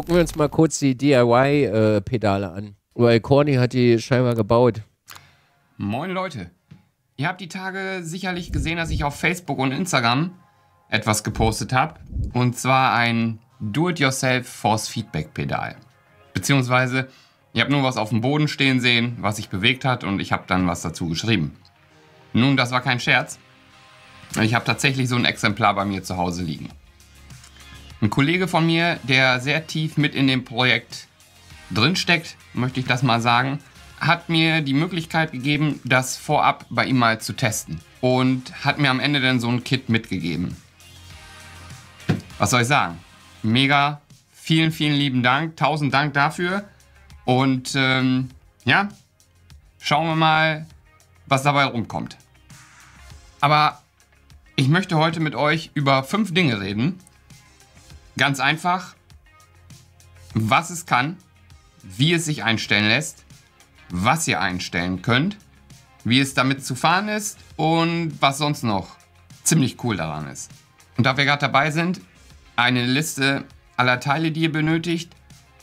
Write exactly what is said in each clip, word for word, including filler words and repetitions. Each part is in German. gucken wir uns mal kurz die D I Y-Pedale äh, an. Weil Corny hat die scheinbar gebaut. Moin Leute. Ihr habt die Tage sicherlich gesehen, dass ich auf Facebook und Instagram etwas gepostet habe. Und zwar ein Do-it-yourself-Force-Feedback-Pedal. Beziehungsweise, ich habe nur was auf dem Boden stehen sehen, was sich bewegt hat, und ich habe dann was dazu geschrieben. Nun, das war kein Scherz. Ich habe tatsächlich so ein Exemplar bei mir zu Hause liegen. Ein Kollege von mir, der sehr tief mit in dem Projekt drinsteckt, möchte ich das mal sagen, hat mir die Möglichkeit gegeben, das vorab bei ihm mal zu testen. Und hat mir am Ende dann so ein Kit mitgegeben. Was soll ich sagen? Mega, vielen, vielen lieben Dank, tausend Dank dafür. Und ähm, ja, schauen wir mal, was dabei rumkommt. Aber ich möchte heute mit euch über fünf Dinge reden. Ganz einfach, was es kann, wie es sich einstellen lässt, was ihr einstellen könnt, wie es damit zu fahren ist und was sonst noch ziemlich cool daran ist. Und da wir gerade dabei sind, eine Liste aller Teile, die ihr benötigt,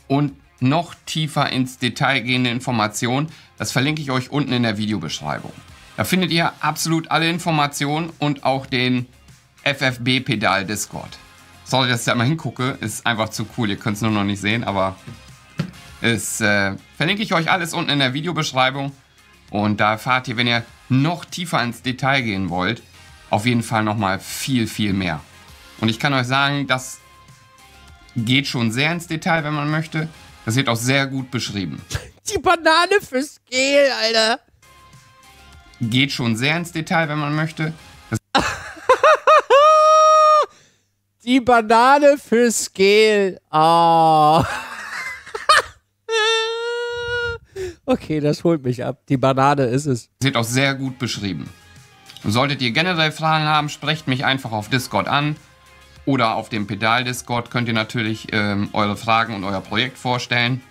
und noch tiefer ins Detail gehende Informationen, das verlinke ich euch unten in der Videobeschreibung. Da findet ihr absolut alle Informationen und auch den F F B-Pedal-Discord. Sorry, dass ich da mal hingucke, ist einfach zu cool, ihr könnt es nur noch nicht sehen, aber es äh, verlinke ich euch alles unten in der Videobeschreibung. Und da erfahrt ihr, wenn ihr noch tiefer ins Detail gehen wollt, auf jeden Fall nochmal viel, viel mehr. Und ich kann euch sagen, das geht schon sehr ins Detail, wenn man möchte. Das wird auch sehr gut beschrieben. Die Banane fürs Gel, Alter. Geht schon sehr ins Detail, wenn man möchte. Das Die Banane fürs Gel. Oh. Okay, das holt mich ab. Die Banane ist es. Wird auch sehr gut beschrieben. Solltet ihr generell Fragen haben, sprecht mich einfach auf Discord an. Oder auf dem Pedal-Discord könnt ihr natürlich ähm, eure Fragen und euer Projekt vorstellen,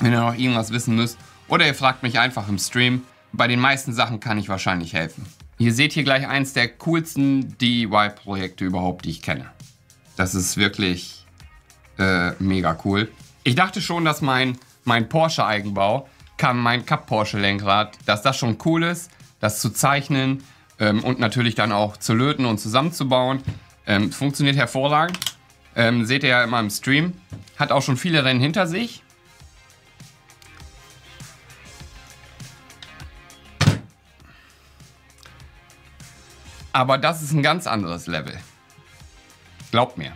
wenn ihr noch irgendwas wissen müsst. Oder ihr fragt mich einfach im Stream. Bei den meisten Sachen kann ich wahrscheinlich helfen. Ihr seht hier gleich eins der coolsten D I Y-Projekte überhaupt, die ich kenne. Das ist wirklich äh, mega cool. Ich dachte schon, dass mein, mein Porsche-Eigenbau, kam mein Cup-Porsche-Lenkrad, dass das schon cool ist, das zu zeichnen ähm, und natürlich dann auch zu löten und zusammenzubauen. Ähm, funktioniert hervorragend. Ähm, seht ihr ja immer im Stream. Hat auch schon viele Rennen hinter sich. Aber das ist ein ganz anderes Level. Glaubt mir.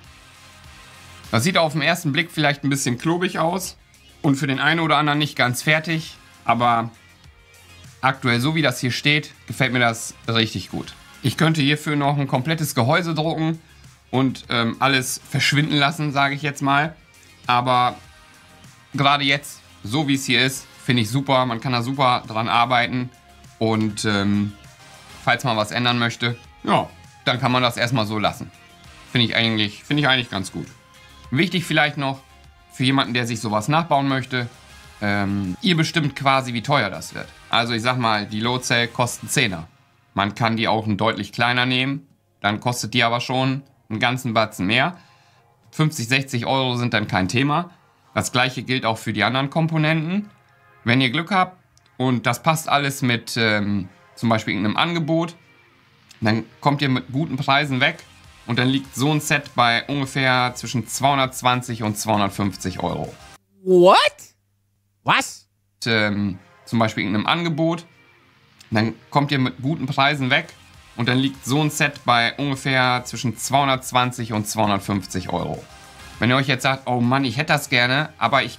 Das sieht auf den ersten Blick vielleicht ein bisschen klobig aus und für den einen oder anderen nicht ganz fertig. Aber aktuell, so wie das hier steht, gefällt mir das richtig gut. Ich könnte hierfür noch ein komplettes Gehäuse drucken und ähm, alles verschwinden lassen, sage ich jetzt mal. Aber gerade jetzt, so wie es hier ist, finde ich super. Man kann da super dran arbeiten. Und ähm, falls man was ändern möchte, ja, dann kann man das erstmal so lassen. Finde ich eigentlich, finde ich eigentlich ganz gut. Wichtig vielleicht noch für jemanden, der sich sowas nachbauen möchte, ähm, ihr bestimmt quasi, wie teuer das wird. Also ich sag mal, die Load Cell kosten Zehner. Man kann die auch ein deutlich kleiner nehmen, dann kostet die aber schon einen ganzen Batzen mehr. fünfzig, sechzig Euro sind dann kein Thema. Das gleiche gilt auch für die anderen Komponenten. Wenn ihr Glück habt und das passt alles mit ähm, zum Beispiel irgendeinem Angebot, dann kommt ihr mit guten Preisen weg und dann liegt so ein Set bei ungefähr zwischen zweihundertzwanzig und zweihundertfünfzig Euro. What? Was? Und, ähm, zum Beispiel irgendeinem Angebot. Dann kommt ihr mit guten Preisen weg und dann liegt so ein Set bei ungefähr zwischen zweihundertzwanzig und zweihundertfünfzig Euro. Wenn ihr euch jetzt sagt, oh Mann, ich hätte das gerne, aber ich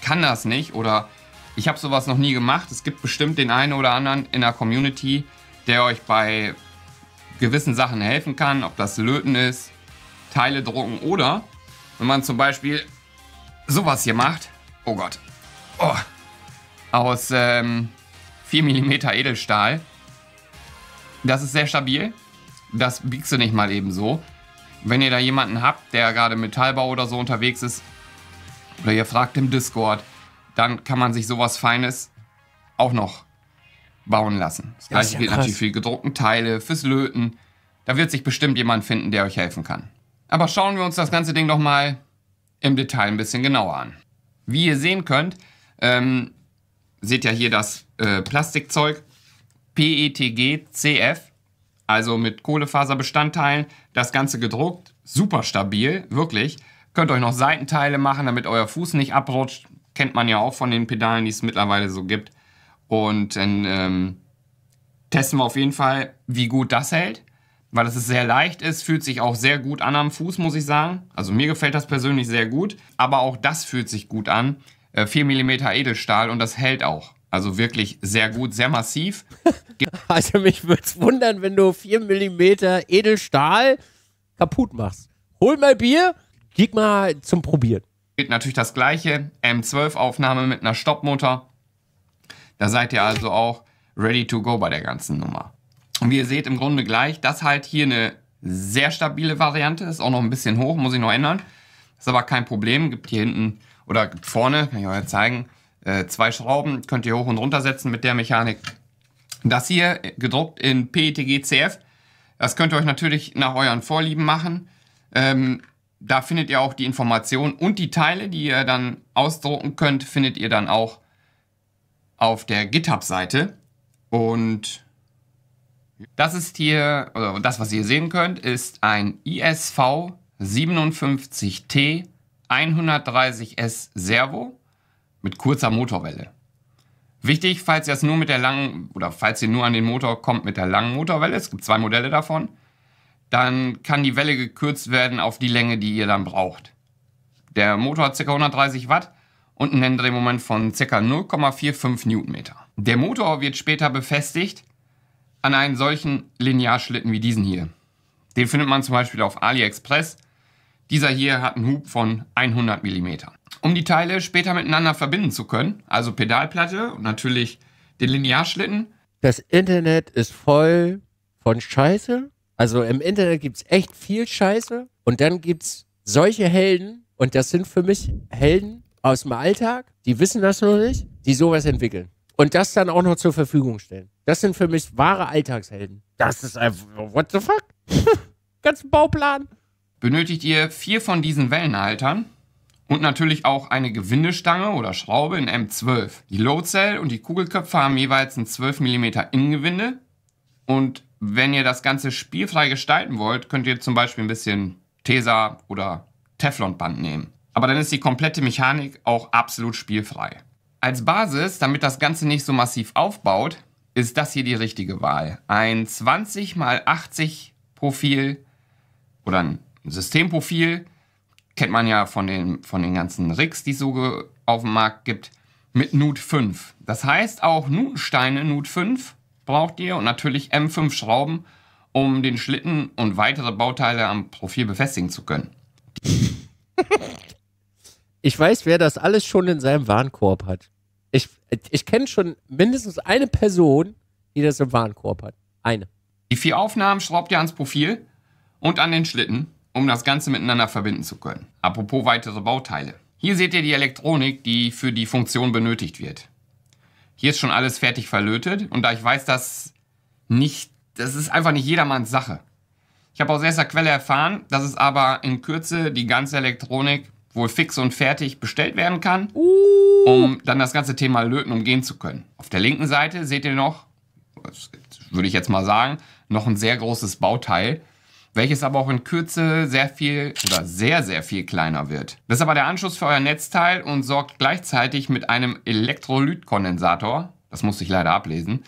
kann das nicht oder ich habe sowas noch nie gemacht. Es gibt bestimmt den einen oder anderen in der Community, der euch bei gewissen Sachen helfen kann, ob das Löten ist, Teile drucken oder wenn man zum Beispiel sowas hier macht, oh Gott, oh, aus... Ähm, vier Millimeter Edelstahl. Das ist sehr stabil. Das biegst du nicht mal eben so. Wenn ihr da jemanden habt, der gerade Metallbau oder so unterwegs ist, oder ihr fragt im Discord, dann kann man sich sowas Feines auch noch bauen lassen. Das gleiche gilt natürlich für die gedruckten Teile, fürs Löten. Da wird sich bestimmt jemand finden, der euch helfen kann. Aber schauen wir uns das ganze Ding doch mal im Detail ein bisschen genauer an. Wie ihr sehen könnt, ähm, seht ja hier das äh, Plastikzeug P E T G C F, also mit Kohlefaserbestandteilen, das Ganze gedruckt, super stabil, wirklich. Könnt euch noch Seitenteile machen, damit euer Fuß nicht abrutscht. Kennt man ja auch von den Pedalen, die es mittlerweile so gibt. Und dann ähm, testen wir auf jeden Fall, wie gut das hält, weil es sehr leicht ist, fühlt sich auch sehr gut an am Fuß, muss ich sagen. Also mir gefällt das persönlich sehr gut, aber auch das fühlt sich gut an. Äh, vier Millimeter Edelstahl, und das hält auch. Also wirklich sehr gut, sehr massiv. Also mich würde es wundern, wenn du vier Millimeter Edelstahl kaputt machst. Hol mal Bier, gib mal zum Probieren. Geht natürlich das gleiche, M zwölf Aufnahme mit einer Stoppmutter. Da seid ihr also auch ready to go bei der ganzen Nummer. Und wie ihr seht, im Grunde gleich, das halt hier eine sehr stabile Variante. Ist auch noch ein bisschen hoch, muss ich noch ändern. Ist aber kein Problem, gibt hier hinten oder gibt vorne, kann ich euch zeigen, zwei Schrauben, könnt ihr hoch und runter setzen mit der Mechanik. Das hier, gedruckt in P E T G C F, das könnt ihr euch natürlich nach euren Vorlieben machen. Ähm, da findet ihr auch die Informationen und die Teile, die ihr dann ausdrucken könnt, findet ihr dann auch auf der GitHub-Seite. Und das ist hier, oder das, was ihr sehen könnt, ist ein I S V fünfundfünfzig T hundertdreißig S Servo mit kurzer Motorwelle. Wichtig, falls ihr es nur mit der langen, oder falls ihr nur an den Motor kommt mit der langen Motorwelle, es gibt zwei Modelle davon, dann kann die Welle gekürzt werden auf die Länge, die ihr dann braucht. Der Motor hat ca. hundertdreißig Watt und einen Drehmoment von ca. null Komma fünfundvierzig Newtonmeter. Der Motor wird später befestigt an einen solchen Linearschlitten wie diesen hier. Den findet man zum Beispiel auf AliExpress. Dieser hier hat einen Hub von hundert Millimeter. Um die Teile später miteinander verbinden zu können, also Pedalplatte und natürlich den Linearschlitten. Das Internet ist voll von Scheiße. Also im Internet gibt es echt viel Scheiße. Und dann gibt es solche Helden, und das sind für mich Helden aus dem Alltag, die wissen das noch nicht, die sowas entwickeln. Und das dann auch noch zur Verfügung stellen. Das sind für mich wahre Alltagshelden. Das ist einfach, what the fuck? Ganzen Bauplan. Benötigt ihr vier von diesen Wellenhaltern und natürlich auch eine Gewindestange oder Schraube in M zwölf. Die Load Cell und die Kugelköpfe haben jeweils ein zwölf Millimeter Innengewinde. Und wenn ihr das Ganze spielfrei gestalten wollt, könnt ihr zum Beispiel ein bisschen Tesa oder Teflonband nehmen. Aber dann ist die komplette Mechanik auch absolut spielfrei. Als Basis, damit das Ganze nicht so massiv aufbaut, ist das hier die richtige Wahl. Ein zwanzig mal achtzig Profil oder ein Systemprofil. Kennt man ja von den, von den ganzen Rigs, die es so auf dem Markt gibt, mit Nut fünf. Das heißt, auch Nutensteine Nut fünf braucht ihr und natürlich M fünf Schrauben, um den Schlitten und weitere Bauteile am Profil befestigen zu können. Ich weiß, wer das alles schon in seinem Warenkorb hat. Ich, ich kenne schon mindestens eine Person, die das im Warenkorb hat. Eine. Die vier Aufnahmen schraubt ihr ans Profil und an den Schlitten, um das Ganze miteinander verbinden zu können. Apropos weitere Bauteile. Hier seht ihr die Elektronik, die für die Funktion benötigt wird. Hier ist schon alles fertig verlötet, und da ich weiß, dass nicht, das ist einfach nicht jedermanns Sache. Ich habe aus erster Quelle erfahren, dass es aber in Kürze die ganze Elektronik wohl fix und fertig bestellt werden kann, uh. um dann das ganze Thema Löten umgehen zu können. Auf der linken Seite seht ihr noch, würde ich jetzt mal sagen, noch ein sehr großes Bauteil, welches aber auch in Kürze sehr viel oder sehr, sehr viel kleiner wird. Das ist aber der Anschluss für euer Netzteil und sorgt gleichzeitig mit einem Elektrolytkondensator, das musste ich leider ablesen,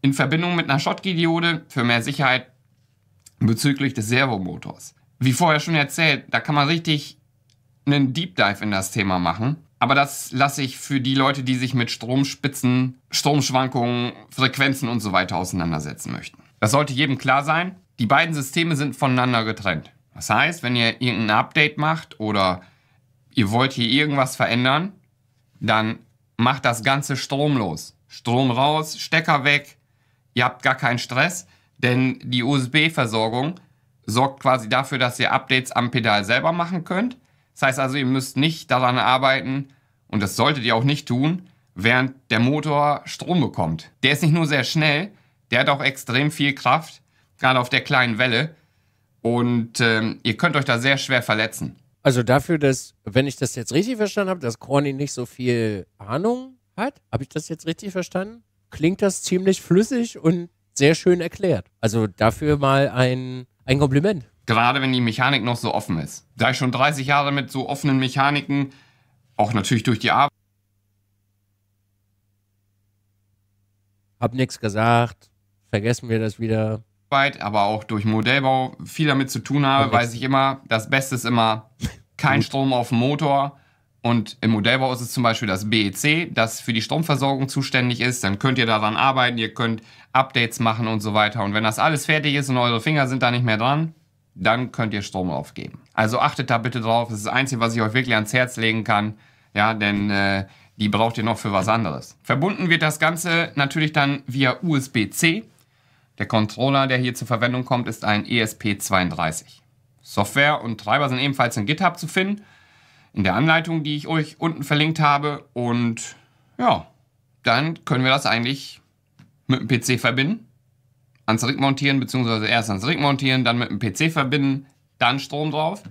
in Verbindung mit einer Schottky-Diode für mehr Sicherheit bezüglich des Servomotors. Wie vorher schon erzählt, da kann man richtig einen Deep Dive in das Thema machen, aber das lasse ich für die Leute, die sich mit Stromspitzen, Stromschwankungen, Frequenzen und so weiter auseinandersetzen möchten. Das sollte jedem klar sein. Die beiden Systeme sind voneinander getrennt. Das heißt, wenn ihr irgendein Update macht oder ihr wollt hier irgendwas verändern, dann macht das Ganze stromlos. Strom raus, Stecker weg, ihr habt gar keinen Stress, denn die U S B-Versorgung sorgt quasi dafür, dass ihr Updates am Pedal selber machen könnt. Das heißt also, ihr müsst nicht daran arbeiten, und das solltet ihr auch nicht tun, während der Motor Strom bekommt. Der ist nicht nur sehr schnell, der hat auch extrem viel Kraft, gerade auf der kleinen Welle, und ähm, ihr könnt euch da sehr schwer verletzen. Also dafür, dass, wenn ich das jetzt richtig verstanden habe, dass Corny nicht so viel Ahnung hat, habe ich das jetzt richtig verstanden? Klingt das ziemlich flüssig und sehr schön erklärt. Also dafür mal ein, ein Kompliment. Gerade wenn die Mechanik noch so offen ist. Da ich schon dreißig Jahre mit so offenen Mechaniken, auch natürlich durch die Arbeit. Hab nichts gesagt, vergessen wir das wieder. Aber auch durch Modellbau viel damit zu tun habe, okay. Weiß ich immer, das Beste ist immer kein Strom auf dem Motor. Und im Modellbau ist es zum Beispiel das B E C, das für die Stromversorgung zuständig ist. Dann könnt ihr daran arbeiten, ihr könnt Updates machen und so weiter. Und wenn das alles fertig ist und eure Finger sind da nicht mehr dran, dann könnt ihr Strom draufgeben. Also achtet da bitte drauf. Das ist das Einzige, was ich euch wirklich ans Herz legen kann. Ja, denn äh, die braucht ihr noch für was anderes. Verbunden wird das Ganze natürlich dann via U S B C. Der Controller, der hier zur Verwendung kommt, ist ein E S P zweiunddreißig. Software und Treiber sind ebenfalls in GitHub zu finden. In der Anleitung, die ich euch unten verlinkt habe. Und ja, dann können wir das eigentlich mit dem P C verbinden, ans Rig montieren, beziehungsweise erst ans Rig montieren, dann mit dem P C verbinden, dann Strom drauf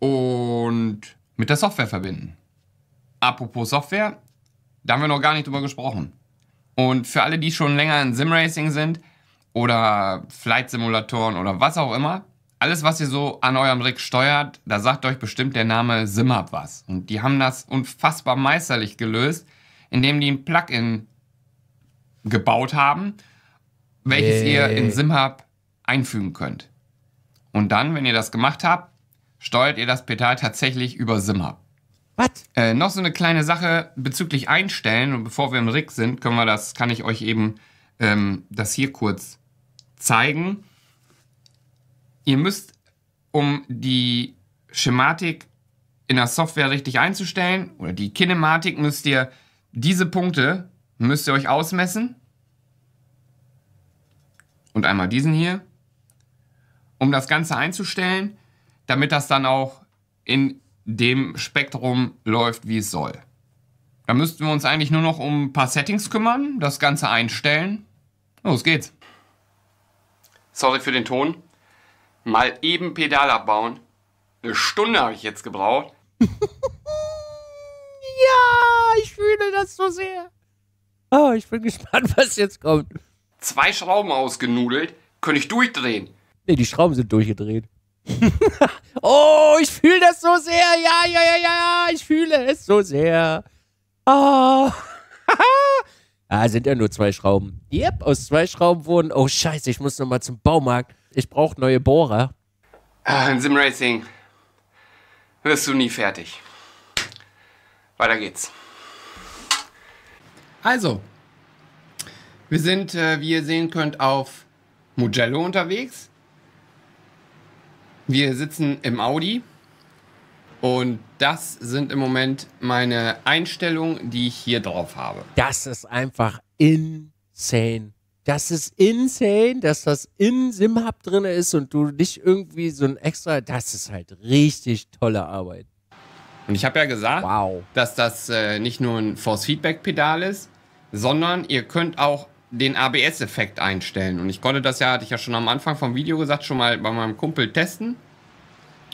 und mit der Software verbinden. Apropos Software, da haben wir noch gar nicht drüber gesprochen. Und für alle, die schon länger in Simracing sind oder Flight-Simulatoren oder was auch immer, alles, was ihr so an eurem Rig steuert, da sagt euch bestimmt der Name SimHub was. Und die haben das unfassbar meisterlich gelöst, indem die ein Plugin gebaut haben, welches hey. ihr in SimHub einfügen könnt. Und dann, wenn ihr das gemacht habt, steuert ihr das Pedal tatsächlich über SimHub. Was? Äh, noch so eine kleine Sache bezüglich Einstellen. Und bevor wir im Rig sind, können wir das, kann ich euch eben ähm, das hier kurz zeigen. Ihr müsst, um die Schematik in der Software richtig einzustellen, oder die Kinematik, müsst ihr diese Punkte, müsst ihr euch ausmessen. Und einmal diesen hier. Um das Ganze einzustellen, damit das dann auch in dem Spektrum läuft, wie es soll. Da müssten wir uns eigentlich nur noch um ein paar Settings kümmern, das Ganze einstellen. Los geht's. Sorry für den Ton. Mal eben Pedal abbauen. Eine Stunde habe ich jetzt gebraucht. Ja, ich fühle das so sehr. Oh, ich bin gespannt, was jetzt kommt. Zwei Schrauben ausgenudelt. Könnte ich durchdrehen? Ne, die Schrauben sind durchgedreht. Oh, ich fühle das so sehr. Ja, ja, ja, ja. Ich fühle es so sehr. Oh. Ah, sind ja nur zwei Schrauben. Yep, aus zwei Schrauben wurden... Oh, scheiße, ich muss nochmal zum Baumarkt. Ich brauche neue Bohrer. In Simracing wirst du nie fertig. Weiter geht's. Also, wir sind, wie ihr sehen könnt, auf Mugello unterwegs. Wir sitzen im Audi. Und das sind im Moment meine Einstellungen, die ich hier drauf habe. Das ist einfach insane. Das ist insane, dass das in SimHub drin ist und du nicht irgendwie so ein extra... Das ist halt richtig tolle Arbeit. Und ich habe ja gesagt, wow, dass das äh, nicht nur ein Force-Feedback-Pedal ist, sondern ihr könnt auch den A B S-Effekt einstellen. Und ich konnte das ja, hatte ich ja schon am Anfang vom Video gesagt, schon mal bei meinem Kumpel testen.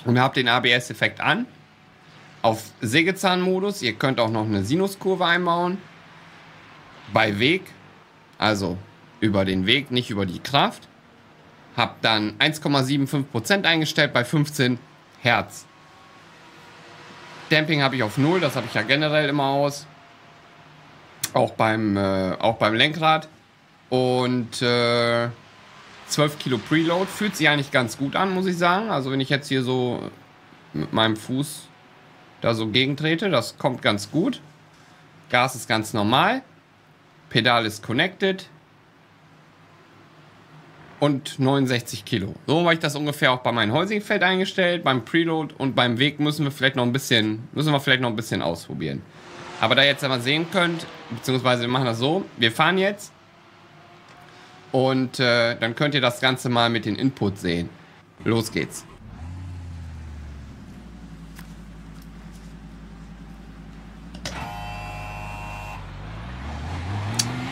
Und habe den A B S-Effekt an. Auf Sägezahn-Modus. Ihr könnt auch noch eine Sinuskurve einbauen. Bei Weg. Also... über den Weg, nicht über die Kraft. Hab dann eins Komma sieben fünf Prozent eingestellt bei fünfzehn Hertz. Damping habe ich auf null, das habe ich ja generell immer aus. Auch beim, äh, auch beim Lenkrad. Und äh, zwölf Kilo Preload fühlt sich eigentlich ganz gut an, muss ich sagen. Also wenn ich jetzt hier so mit meinem Fuß da so gegentrete, das kommt ganz gut. Gas ist ganz normal. Pedal ist connected. Und neunundsechzig Kilo. So habe ich das ungefähr auch bei meinem Holzingfeld eingestellt. Beim Preload und beim Weg müssen wir vielleicht noch ein bisschen, müssen wir vielleicht noch ein bisschen ausprobieren. Aber da ihr jetzt einmal sehen könnt, beziehungsweise wir machen das so, wir fahren jetzt und äh, dann könnt ihr das Ganze mal mit den Input sehen. Los geht's.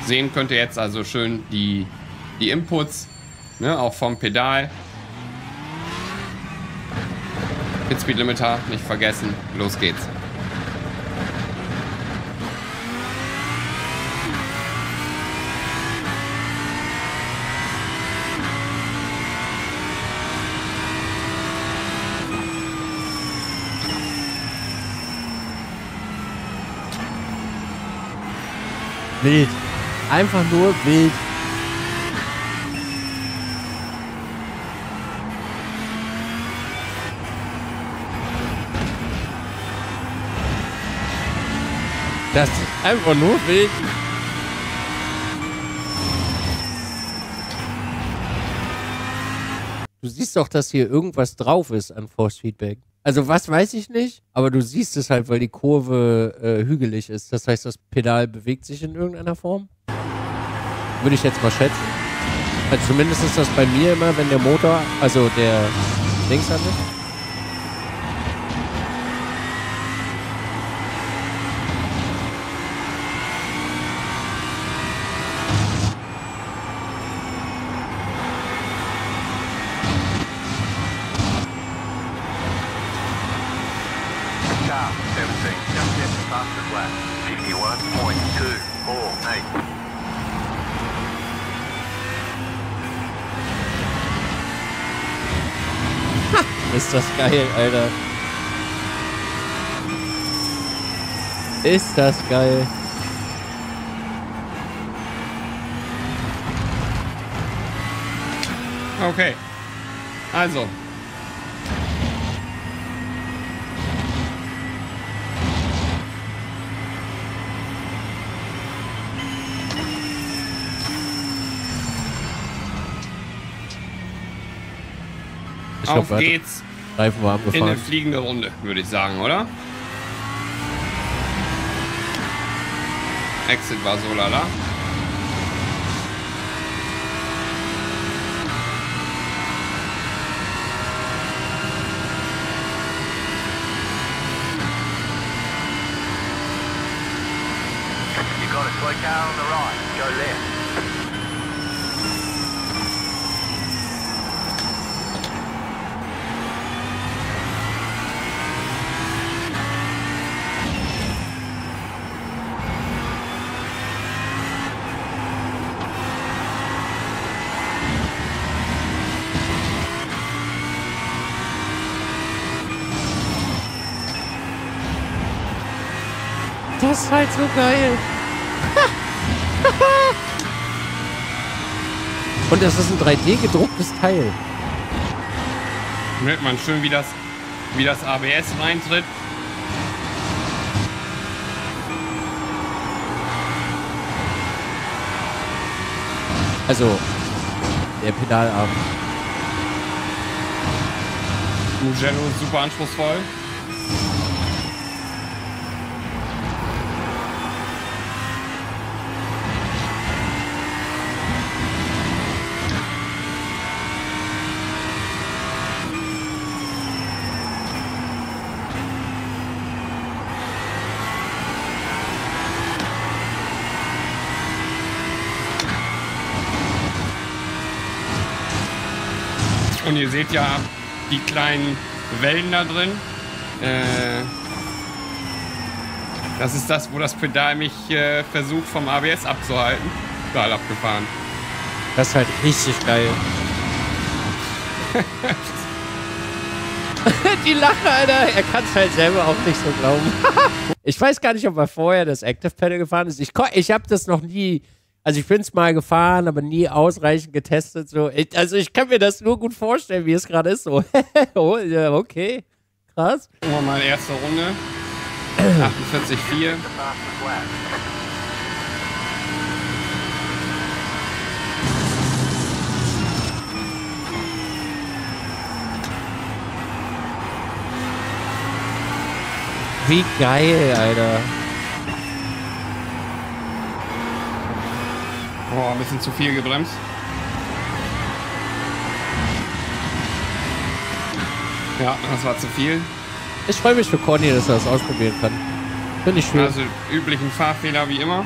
Sehen könnt ihr jetzt also schön die, die Inputs. Ne, auch vom Pedal. den Speed Limiter nicht vergessen. Los geht's. Wild. Einfach nur wild. Das ist einfach nur wild. Du siehst doch, dass hier irgendwas drauf ist an Force Feedback. Also was weiß ich nicht, aber du siehst es halt, weil die Kurve äh, hügelig ist. Das heißt, das Pedal bewegt sich in irgendeiner Form. Würde ich jetzt mal schätzen. Also zumindest ist das bei mir immer, wenn der Motor, also der Dings hat nicht. Ist das geil, Alter. Ist das geil. Okay. Also. Ich Auf glaub, geht's Reifen war in eine fliegende Runde, würde ich sagen, oder? Exit war so lala. You got it right down the right, go left. Das ist halt so geil. Und das ist ein drei D gedrucktes Teil. Merkt man schön, wie das, wie das A B S reintritt. Also, der Pedalarm. Mugello ist super anspruchsvoll. Und ihr seht ja die kleinen Wellen da drin. Äh, das ist das, wo das Pedal mich äh, versucht vom A B S abzuhalten. Total abgefahren. Das ist halt richtig geil. Die Lache, Alter. Er kann es halt selber auch nicht so glauben. Ich weiß gar nicht, ob er vorher das Active Pedal gefahren ist. Ich, ich habe das noch nie... Also ich bin es mal gefahren, aber nie ausreichend getestet. So. Ich, also ich kann mir das nur gut vorstellen, wie es gerade ist. So. Oh, ja, okay, krass. Gucken wir mal erste Runde. achtundvierzig Komma vier. Wie geil, Alter. Oh, ein bisschen zu viel gebremst. Ja, das war zu viel. Ich freue mich für Corny, dass er das ausprobieren kann. Finde ich schön. Also üblichen Fahrfehler wie immer.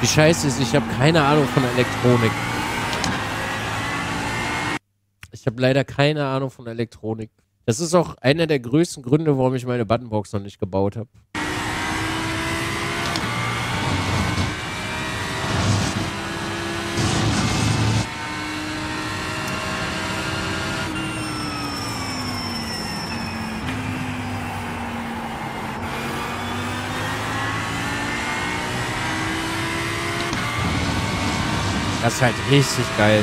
Die Scheiße ist, ich habe keine Ahnung von Elektronik. Ich habe leider keine Ahnung von Elektronik. Das ist auch einer der größten Gründe, warum ich meine Buttonbox noch nicht gebaut habe. Das ist halt richtig geil.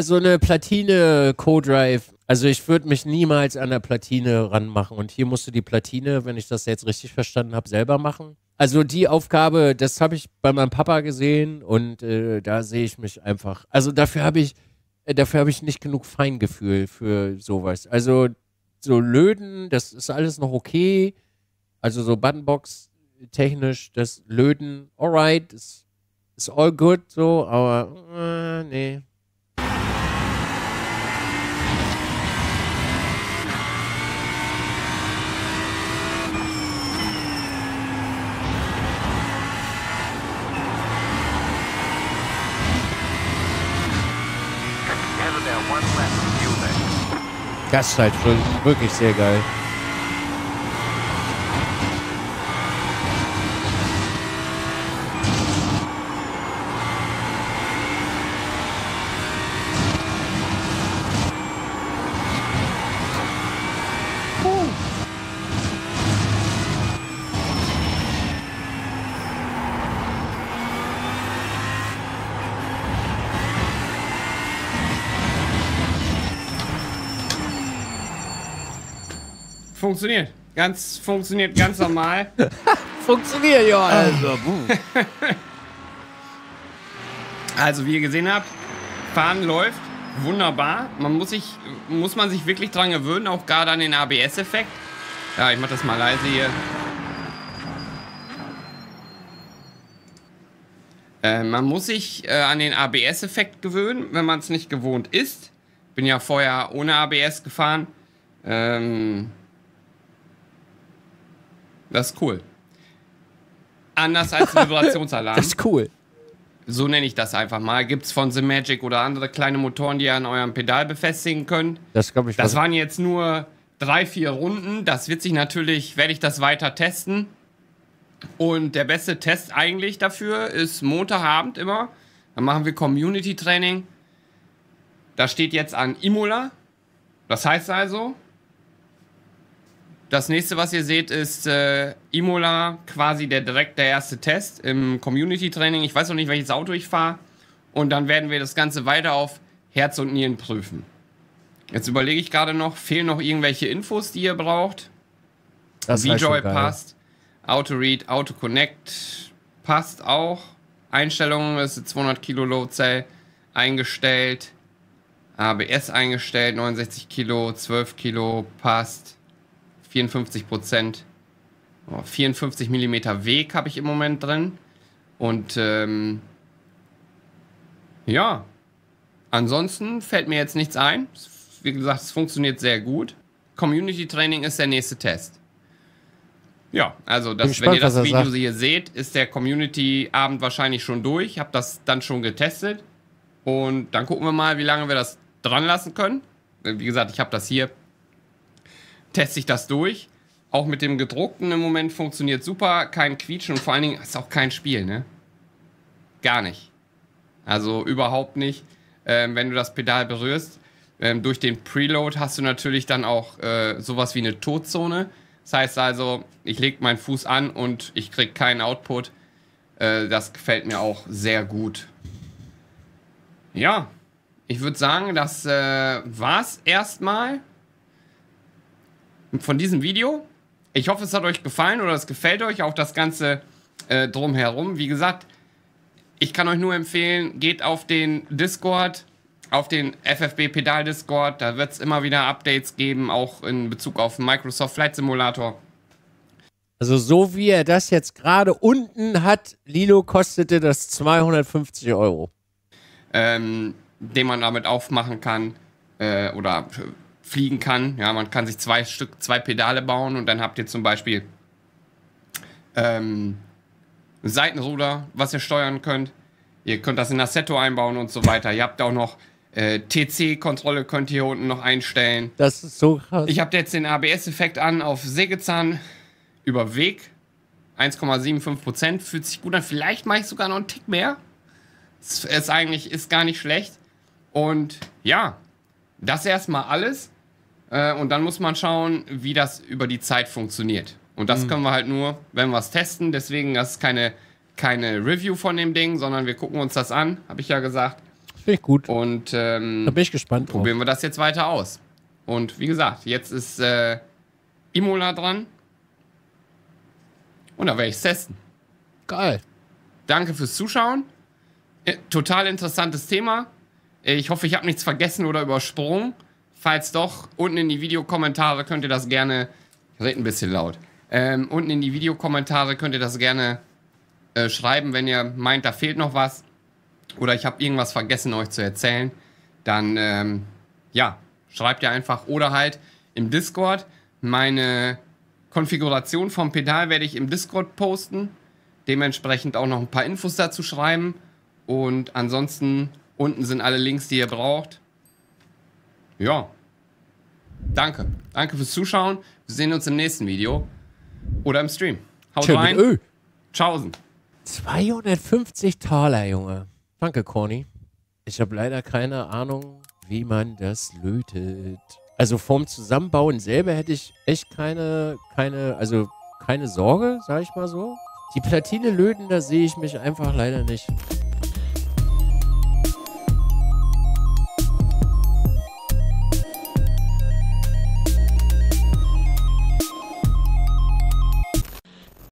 So eine Platine Co-Drive. Also ich würde mich niemals an der Platine ranmachen. Und hier musst du die Platine, wenn ich das jetzt richtig verstanden habe, selber machen. Also die Aufgabe, das habe ich bei meinem Papa gesehen und äh, da sehe ich mich einfach. Also dafür habe ich, äh, dafür habe ich nicht genug Feingefühl für sowas. Also so Löten, das ist alles noch okay. Also so Buttonbox technisch, das Löten, alright, ist all good so, aber äh, nee. Das ist halt wirklich sehr geil. Funktioniert. Ganz, funktioniert ganz normal. Funktioniert, ja. Also, also, wie ihr gesehen habt, Fahren läuft wunderbar. Man muss sich, muss man sich wirklich dran gewöhnen, auch gerade an den A B S-Effekt. Ja, ich mach das mal leise hier. Äh, man muss sich äh, an den A B S-Effekt gewöhnen, wenn man es nicht gewohnt ist. Bin ja vorher ohne A B S gefahren. Ähm... Das ist cool. Anders als Vibrationsalarm. Das ist cool. So nenne ich das einfach mal. Gibt es von SimHub oder andere kleine Motoren, die ihr an eurem Pedal befestigen könnt. Das glaube ich. Das waren jetzt nur drei, vier Runden. Das wird sich natürlich, werde ich das weiter testen. Und der beste Test eigentlich dafür ist Montagabend immer. Dann machen wir Community-Training. Das steht jetzt an Imola. Das heißt also... Das nächste, was ihr seht, ist äh, Imola, quasi der direkt der erste Test im Community-Training. Ich weiß noch nicht, welches Auto ich fahre. Und dann werden wir das Ganze weiter auf Herz und Nieren prüfen. Jetzt überlege ich gerade noch, fehlen noch irgendwelche Infos, die ihr braucht? V-Joy passt, Auto-Read, Auto-Connect passt auch. Einstellungen, ist zweihundert Kilo Load-Cell eingestellt, A B S eingestellt, neunundsechzig Kilo, zwölf Kilo passt. vierundfünfzig Prozent, oh, vierundfünfzig Millimeter Weg habe ich im Moment drin. Und ähm, ja, ansonsten fällt mir jetzt nichts ein. Wie gesagt, es funktioniert sehr gut. Community Training ist der nächste Test. Ja, also das, wenn ihr das Video hier seht, ist der Community Abend wahrscheinlich schon durch. Ich habe das dann schon getestet. Und dann gucken wir mal, wie lange wir das dran lassen können. Wie gesagt, ich habe das hier. Teste ich das durch. Auch mit dem gedruckten im Moment funktioniert super. Kein Quietschen und vor allen Dingen ist auch kein Spiel, ne? Gar nicht. Also überhaupt nicht. Ähm, wenn du das Pedal berührst, ähm, durch den Preload hast du natürlich dann auch äh, sowas wie eine Todzone. Das heißt also, ich lege meinen Fuß an und ich kriege keinen Output. Äh, das gefällt mir auch sehr gut. Ja, ich würde sagen, das äh, war's erstmal von diesem Video. Ich hoffe, es hat euch gefallen oder es gefällt euch auch das Ganze äh, drumherum. Wie gesagt, ich kann euch nur empfehlen, geht auf den Discord, auf den F F B-Pedal-Discord. Da wird es immer wieder Updates geben, auch in Bezug auf Microsoft Flight Simulator. Also so wie er das jetzt gerade unten hat, Lilo, kostete das zweihundertfünfzig Euro. Ähm, den man damit aufmachen kann äh, oder fliegen kann. Ja, man kann sich zwei Stück, zwei Pedale bauen und dann habt ihr zum Beispiel ähm, ein Seitenruder, was ihr steuern könnt. Ihr könnt das in Assetto einbauen und so weiter. Ihr habt auch noch äh, T C-Kontrolle, könnt ihr hier unten noch einstellen. Das ist so krass. Ich habe jetzt den A B S-Effekt an auf Sägezahn über Weg. eins Komma fünfundsiebzig Prozent, fühlt sich gut an. Vielleicht mache ich sogar noch einen Tick mehr. Es ist eigentlich ist gar nicht schlecht. Und ja, das erstmal alles. Äh, und dann muss man schauen, wie das über die Zeit funktioniert. Und das mhm. können wir halt nur, wenn wir es testen. Deswegen, das ist keine, keine Review von dem Ding, sondern wir gucken uns das an, habe ich ja gesagt. Finde ich gut. Und ähm, da bin ich gespannt. Probieren drauf. Wir das jetzt weiter aus. Und wie gesagt, jetzt ist äh, Imola dran. Und da werde ich es testen. Geil. Danke fürs Zuschauen. Total interessantes Thema. Ich hoffe, ich habe nichts vergessen oder übersprungen. Falls doch, unten in die Videokommentare könnt ihr das gerne... Red ein bisschen laut. Ähm, unten in die Videokommentare könnt ihr das gerne äh, schreiben, wenn ihr meint, da fehlt noch was. Oder ich habe irgendwas vergessen, euch zu erzählen. Dann, ähm, ja, schreibt ihr einfach. Oder halt im Discord. Meine Konfiguration vom Pedal werde ich im Discord posten. Dementsprechend auch noch ein paar Infos dazu schreiben. Und ansonsten, unten sind alle Links, die ihr braucht. Ja. Danke. Danke fürs Zuschauen. Wir sehen uns im nächsten Video. Oder im Stream. Haut Tschö, rein. Ö. Tschaußen. zweihundertfünfzig Taler, Junge. Danke, Corny. Ich habe leider keine Ahnung, wie man das lötet. Also vom Zusammenbauen selber hätte ich echt keine, keine, also keine Sorge, sag ich mal so. Die Platine löten, da sehe ich mich einfach leider nicht.